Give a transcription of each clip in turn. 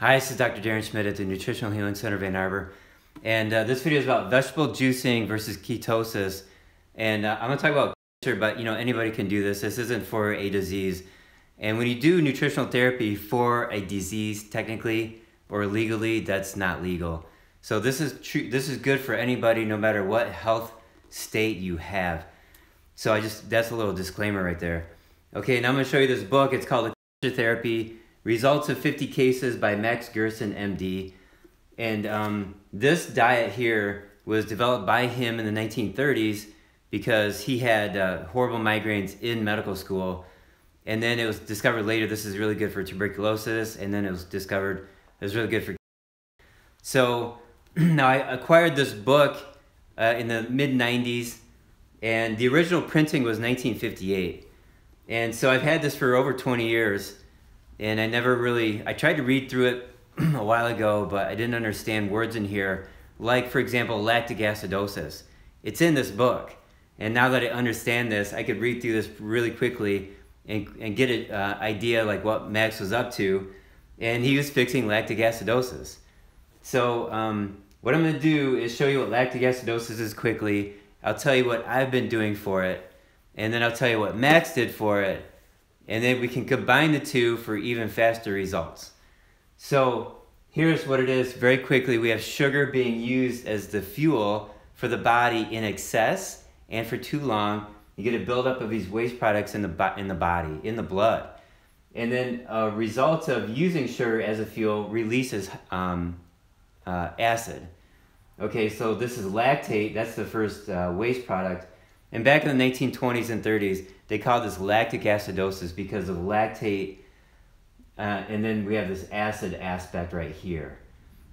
Hi, this is Dr. Darren Schmidt at the Nutritional Healing Center of Ann Arbor, and this video is about vegetable juicing versus ketosis. And I'm going to talk about cancer, but you know, anybody can do this. This isn't for a disease. And when you do nutritional therapy for a disease, technically or legally, that's not legal. So this is true. This is good for anybody, no matter what health state you have. So that's a little disclaimer right there. Okay, now I'm going to show you this book. It's called The Culture Therapy. Results of 50 Cases by Max Gerson, MD. And this diet here was developed by him in the 1930s because he had horrible migraines in medical school. And then it was discovered later, this is really good for tuberculosis. And then it was discovered it was really good for... So now I acquired this book in the mid-90s, and the original printing was 1958. And so I've had this for over 20 years. And I never really, I tried to read through it a while ago, but I didn't understand words in here. Like, for example, lactic acidosis. It's in this book. And now that I understand this, I could read through this really quickly and get an idea like what Max was up to. And he was fixing lactic acidosis. So what I'm gonna do is show you what lactic acidosis is quickly. I'll tell you what I've been doing for it. And then I'll tell you what Max did for it. And then we can combine the two for even faster results. So here's what it is very quickly. We have sugar being used as the fuel for the body in excess and for too long. You get a buildup of these waste products in the body, in the blood. And then a result of using sugar as a fuel releases acid. Okay, so this is lactate. That's the first waste product. And back in the 1920s and 30s, they called this lactic acidosis because of lactate, and then we have this acid aspect right here.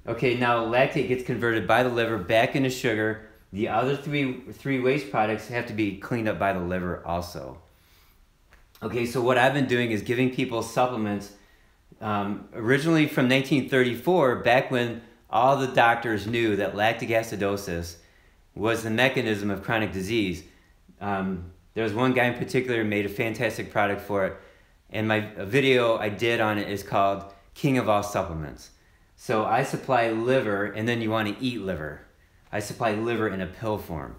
Okay, now lactate gets converted by the liver back into sugar. The other three waste products have to be cleaned up by the liver also. Okay, so what I've been doing is giving people supplements, originally from 1934, back when all the doctors knew that lactic acidosis was the mechanism of chronic disease. There's one guy in particular who made a fantastic product for it, and a video I did on it is called King of All Supplements. So I supply liver, and then you want to eat liver. I supply liver in a pill form.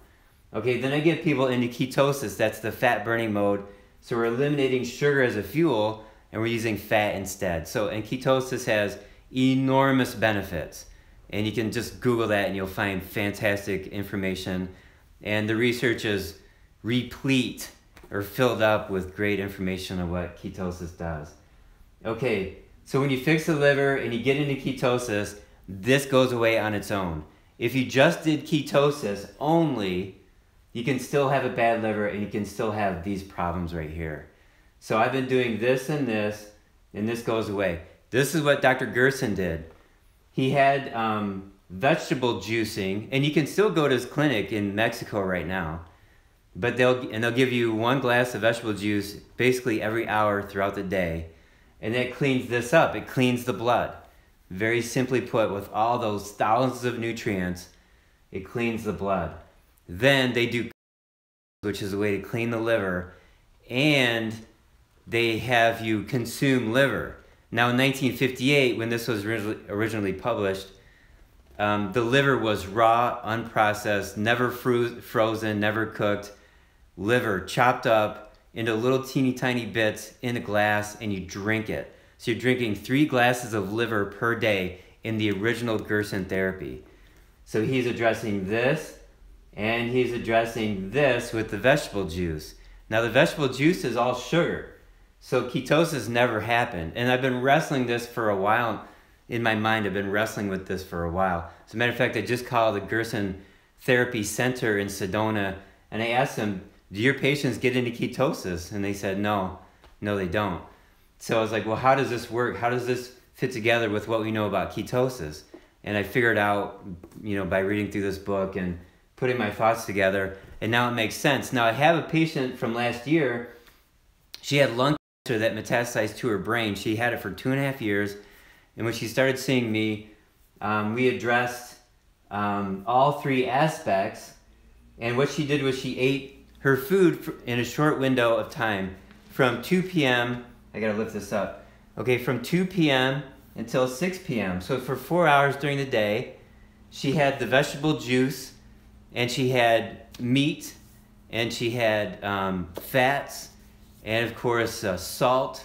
Okay, then I get people into ketosis. That's the fat burning mode. So we're eliminating sugar as a fuel, and we're using fat instead. And ketosis has enormous benefits. And you can just Google that and you'll find fantastic information. And the research is replete or filled up with great information on what ketosis does. Okay, so when you fix the liver and you get into ketosis, this goes away on its own. If you just did ketosis only, you can still have a bad liver and you can still have these problems right here. So I've been doing this and this, and this goes away. This is what Dr. Gerson did. He had vegetable juicing, and you can still go to his clinic in Mexico right now, but they'll give you 1 glass of vegetable juice basically every hour throughout the day, and that cleans this up. It cleans the blood. Very simply put, with all those thousands of nutrients, it cleans the blood. Then they do, which is a way to clean the liver, and they have you consume liver. Now in 1958, when this was originally published, the liver was raw, unprocessed, never frozen, never cooked. Liver chopped up into little teeny tiny bits in a glass, and you drink it. So you're drinking 3 glasses of liver per day in the original Gerson therapy. So he's addressing this, and he's addressing this with the vegetable juice. Now the vegetable juice is all sugar. So ketosis never happened. And I've been wrestling this for a while. In my mind, I've been wrestling with this for a while. As a matter of fact, I just called the Gerson Therapy Center in Sedona, and I asked them, do your patients get into ketosis? And they said, no, they don't. So I was like, well, how does this work? How does this fit together with what we know about ketosis? And I figured out, you know, by reading through this book and putting my thoughts together, and now it makes sense. Now I have a patient from last year. She had lung that metastasized to her brain. She had it for 2.5 years, and when she started seeing me, we addressed all 3 aspects, and what she did was she ate her food in a short window of time from 2 p.m. I gotta lift this up. Okay, from 2 p.m. until 6 p.m. So for 4 hours during the day, she had the vegetable juice, and she had meat, and she had fats, and of course salt.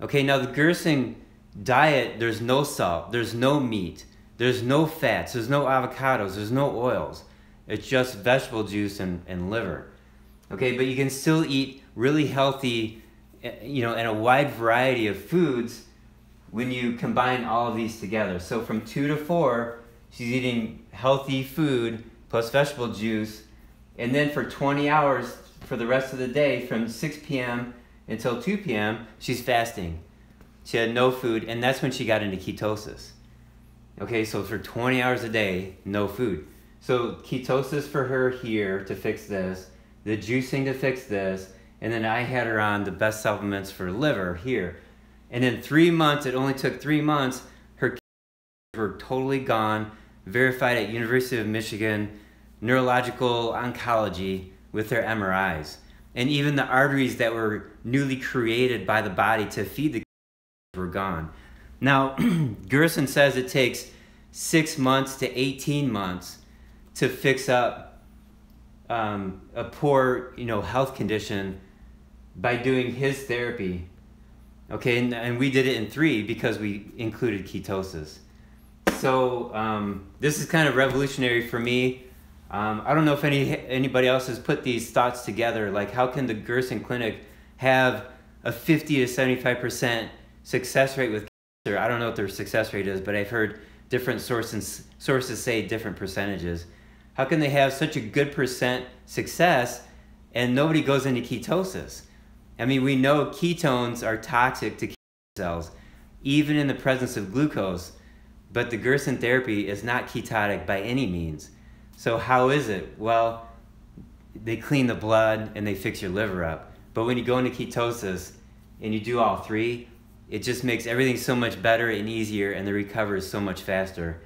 Okay, now the Gerson diet, there's no salt, there's no meat, there's no fats, there's no avocados, there's no oils. It's just vegetable juice and liver. Okay, but you can still eat really healthy, you know, and a wide variety of foods when you combine all of these together. So from 2 to 4, she's eating healthy food plus vegetable juice. And then for 20 hours for the rest of the day, from 6 p.m. until 2 p.m., she's fasting. She had no food, and that's when she got into ketosis. Okay, so for 20 hours a day, no food. So ketosis for her here to fix this, the juicing to fix this, and then I had her on the best supplements for liver here. And in 3 months, it only took 3 months, her ketosis were totally gone, verified at University of Michigan, neurological oncology with their MRIs. And even the arteries that were newly created by the body to feed the ketosis were gone. Now, Gerson says it takes 6 months to 18 months to fix up a poor, you know, health condition by doing his therapy. Okay, and we did it in 3 because we included ketosis. So this is kind of revolutionary for me. I don't know if anybody else has put these thoughts together, like how can the Gerson Clinic have a 50 to 75% success rate with cancer? I don't know what their success rate is, but I've heard different sources say different percentages. How can they have such a good percent success and nobody goes into ketosis? I mean, we know ketones are toxic to cancer cells, even in the presence of glucose, but the Gerson therapy is not ketotic by any means. So how is it? Well, they clean the blood and they fix your liver up. But when you go into ketosis and you do all 3, it just makes everything so much better and easier, and the recovery is so much faster.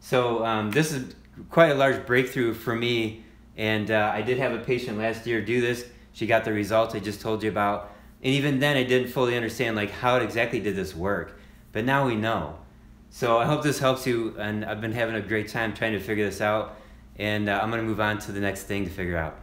So this is quite a large breakthrough for me, and I did have a patient last year do this. She got the results I just told you about. And even then I didn't fully understand like how exactly did this work, but now we know. So I hope this helps you, and I've been having a great time trying to figure this out, and I'm gonna move on to the next thing to figure out.